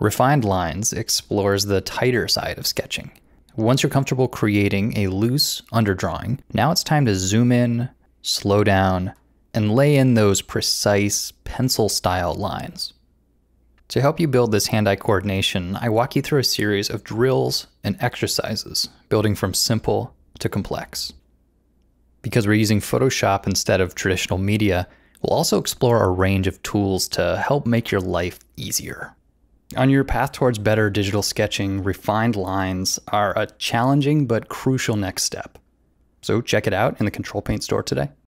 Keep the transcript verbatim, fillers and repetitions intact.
Refined Lines explores the tighter side of sketching. Once you're comfortable creating a loose underdrawing, now it's time to zoom in, slow down, and lay in those precise pencil-style lines. To help you build this hand-eye coordination, I walk you through a series of drills and exercises, building from simple to complex. Because we're using Photoshop instead of traditional media, we'll also explore a range of tools to help make your life easier. On your path towards better digital sketching, Refined Lines are a challenging but crucial next step. So check it out in the Control Paint store today.